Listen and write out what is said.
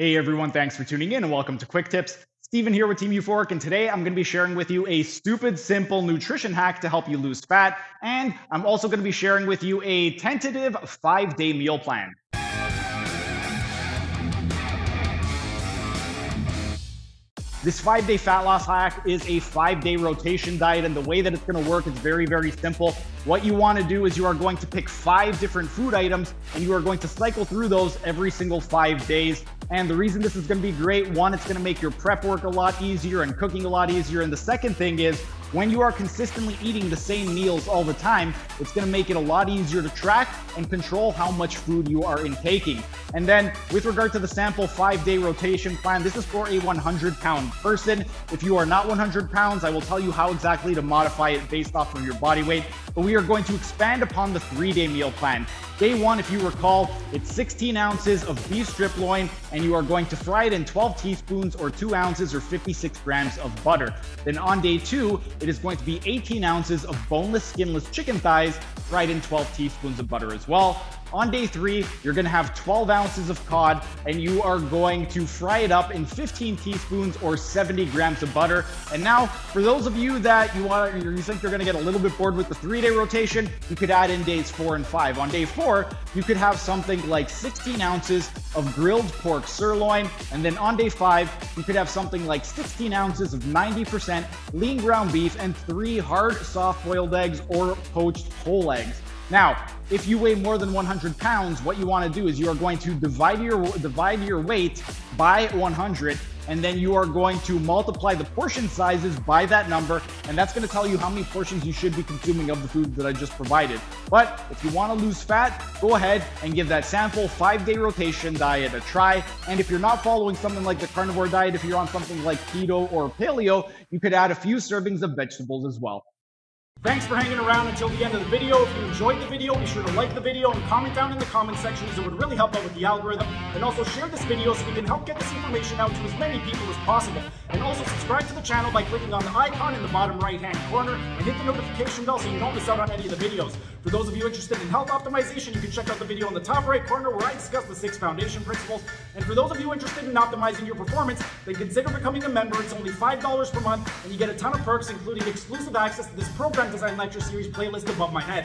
Hey everyone, thanks for tuning in and welcome to Quick Tips. Steven here with Team Euphoric, and today I'm going to be sharing with you a stupid simple nutrition hack to help you lose fat, and I'm also going to be sharing with you a tentative 5-day meal plan. This 5-day fat loss hack is a 5-day rotation diet, and the way that it's going to work is very, very simple. What you want to do is you are going to pick 5 different food items and you are going to cycle through those every single 5 days. And the reason this is going to be great, one, it's going to make your prep work a lot easier and cooking a lot easier. And the second thing is, when you are consistently eating the same meals all the time, it's going to make it a lot easier to track and control how much food you are intaking. And then with regard to the sample 5-day rotation plan, this is for a 100-pound person. If you are not 100 pounds, I will tell you how exactly to modify it based off of your body weight. But we are going to expand upon the 3-day meal plan. Day 1, if you recall, it's 16 ounces of beef strip loin, and you are going to fry it in 12 teaspoons or 2 ounces or 56 grams of butter. Then on day 2, it is going to be 18 ounces of boneless, skinless chicken thighs fried in 12 teaspoons of butter as well. On day 3, you're gonna have 12 ounces of cod, and you are going to fry it up in 15 teaspoons or 70 grams of butter. And now, for those of you that you think you're gonna get a little bit bored with the 3-day rotation, you could add in days 4 and 5. On day 4, you could have something like 16 ounces of grilled pork sirloin. And then on day 5, you could have something like 16 ounces of 90% lean ground beef and 3 hard soft boiled eggs or poached whole eggs. Now, if you weigh more than 100 pounds, what you want to do is you are going to divide your weight by 100, and then you are going to multiply the portion sizes by that number, and that's going to tell you how many portions you should be consuming of the food that I just provided. But if you want to lose fat, go ahead and give that sample 5-day rotation diet a try. And if you're not following something like the carnivore diet, if you're on something like keto or paleo, you could add a few servings of vegetables as well. Thanks for hanging around until the end of the video. If you enjoyed the video, be sure to like the video and comment down in the comment section, as it would really help out with the algorithm. And also share this video so we can help get this information out to as many people as possible. And also subscribe to the channel by clicking on the icon in the bottom right-hand corner and hit the notification bell so you don't miss out on any of the videos. For those of you interested in health optimization, you can check out the video in the top right corner where I discuss the 6 foundation principles. And for those of you interested in optimizing your performance, then consider becoming a member. It's only $5 per month, and you get a ton of perks, including exclusive access to this program design lecture series playlist above my head.